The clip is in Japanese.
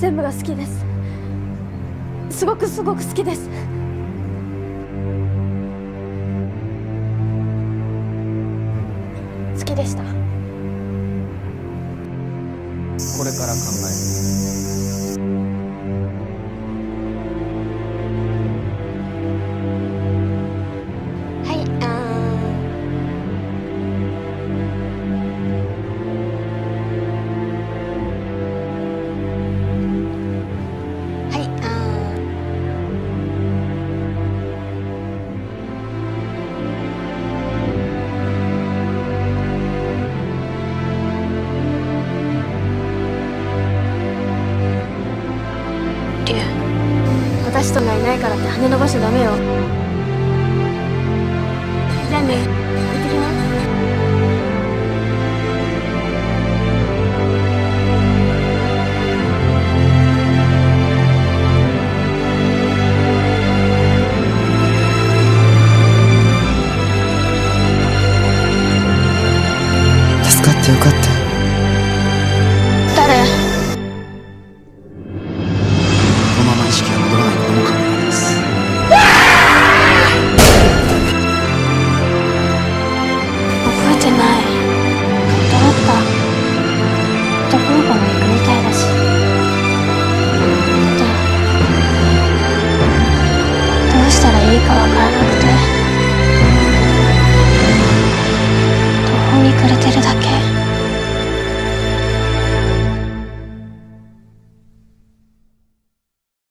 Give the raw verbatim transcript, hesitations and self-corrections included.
全部が好きです。すごくすごく好きです。好きでした。これから考える。はい、あーはい、あー私とがいないからって羽伸ばしちゃダメよ。じゃあね、行ってきます。助かってよかった。誰？わからなくて途方に暮れてるだけ。